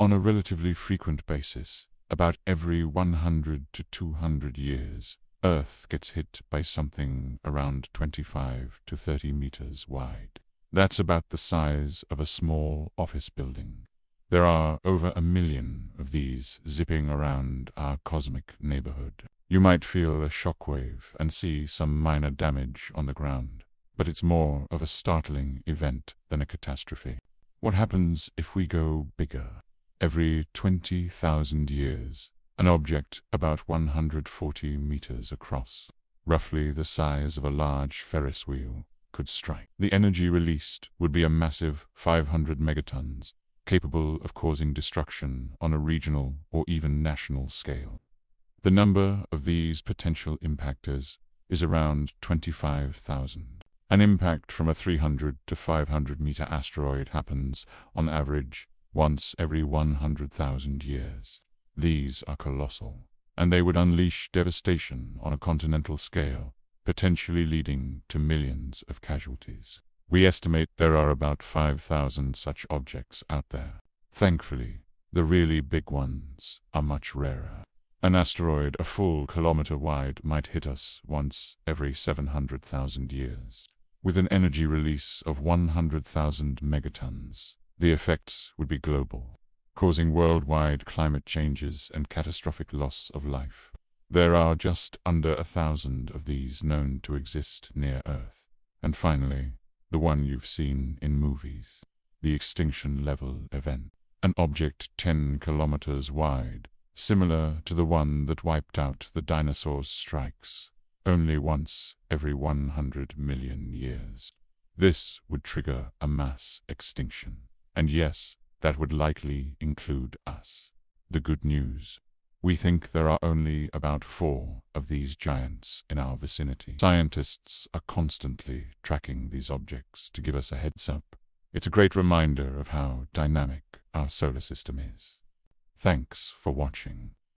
on a relatively frequent basis, about every 100 to 200 years, Earth gets hit by something around 25 to 30 meters wide. That's about the size of a small office building. There are over 1 million of these zipping around our cosmic neighborhood. You might feel a shockwave and see some minor damage on the ground, but it's more of a startling event than a catastrophe. What happens if we go bigger? Every 20,000 years, an object about 140 meters across, roughly the size of a large Ferris wheel, could strike. The energy released would be a massive 500 megatons, capable of causing destruction on a regional or even national scale. The number of these potential impactors is around 25,000. An impact from a 300 to 500-meter asteroid happens, on average, once every 100,000 years. These are colossal, and they would unleash devastation on a continental scale, potentially leading to millions of casualties. We estimate there are about 5,000 such objects out there. Thankfully, the really big ones are much rarer. An asteroid a full kilometer wide might hit us once every 700,000 years. With an energy release of 100,000 megatons, the effects would be global, causing worldwide climate changes and catastrophic loss of life. There are just under 1,000 of these known to exist near Earth. And finally, the one you've seen in movies, the extinction level event. An object 10 kilometers wide, similar to the one that wiped out the dinosaurs, strikes only once every 100 million years. This would trigger a mass extinction. And yes, that would likely include us. The good news: we think there are only about 4 of these giants in our vicinity. Scientists are constantly tracking these objects to give us a heads up. It's a great reminder of how dynamic our solar system is. Thanks for watching.